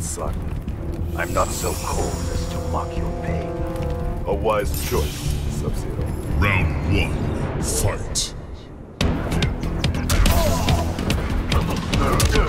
son. I'm not so cold as to mock your pain. A wise choice, Sub-Zero. Round 1, fight. Round 2, fight!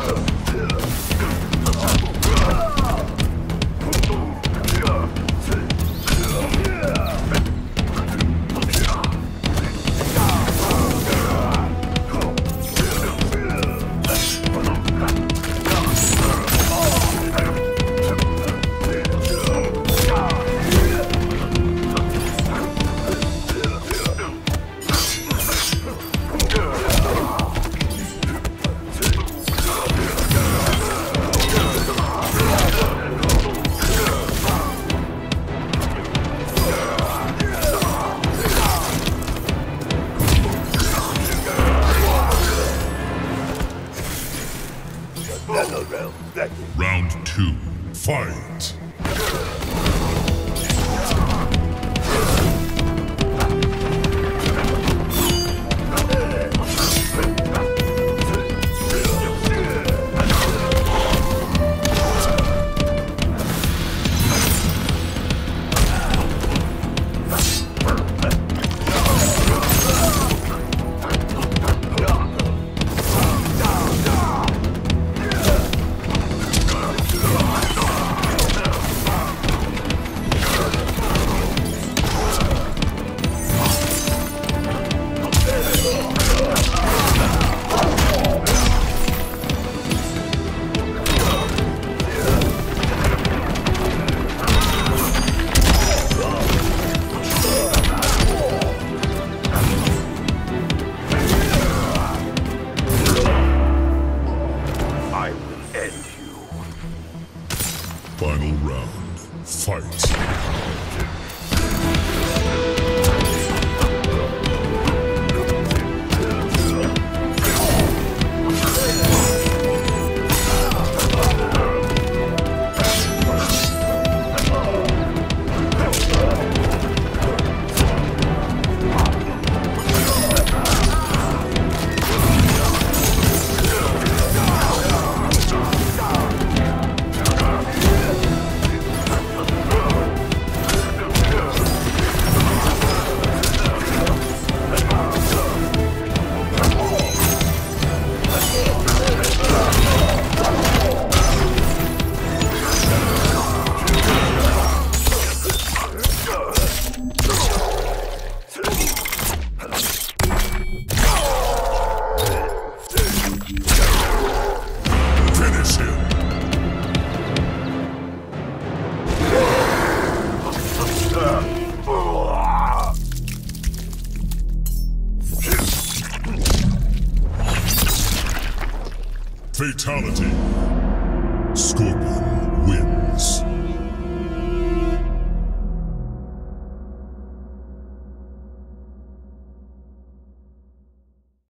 Final round, fight. Fatality. Scorpion wins.